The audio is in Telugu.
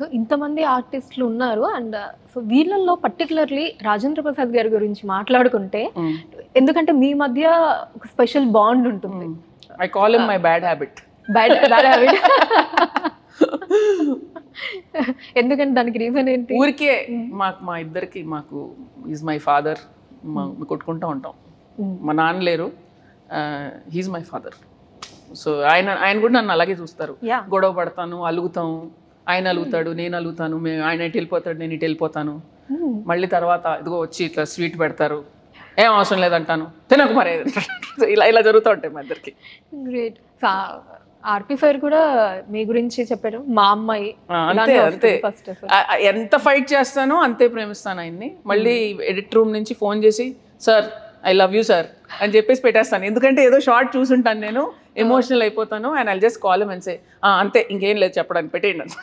So, intamanthi artists lo unnaru and so veellallo particularly Rajendra Prasad garu gurinchi maatladukunte endukante mee madhya oka special bond untundi. I call him my bad habit. Bad habit. Endukante daniki reason enti? Urike ma iddariki maaku is my father kottukunta untam. Ma nanna leru, he is my father. So ayana kuda nannu alage chustaru. Godav padtanu, alugutam. ఆయన అలుగుతాడు, నేను అలుగుతాను, మేము ఆయన ఇటు వెళ్ళిపోతాడు, నేను ఇటు వెళ్ళిపోతాను. మళ్ళీ తర్వాత ఇదిగో వచ్చి ఇట్లా స్వీట్ పెడతారు, ఏం అవసరం లేదంటాను, తినకు మరి ఇలా ఇలా జరుగుతూ ఉంటాయి మా ఇద్దరికి. గ్రేట్. ఆర్పీ ఫైర్ కూడా మీ గురించి చెప్పాడు, మా అమ్మాయి అంతే అంతే. ఎంత ఫైట్ చేస్తానో అంతే ప్రేమిస్తాను ఆయన్ని. మళ్ళీ ఎడిట్ రూమ్ నుంచి ఫోన్ చేసి sir I love you sir అని చెప్పేసి పెట్టేస్తాను. ఎందుకంటే ఏదో షార్ట్ చూసుంటాను, నేను ఎమోషనల్ అయిపోతాను. And I'll just call and say అంతే, ఇంకేం లేదు చెప్పడానికి, పెట్టేయండి.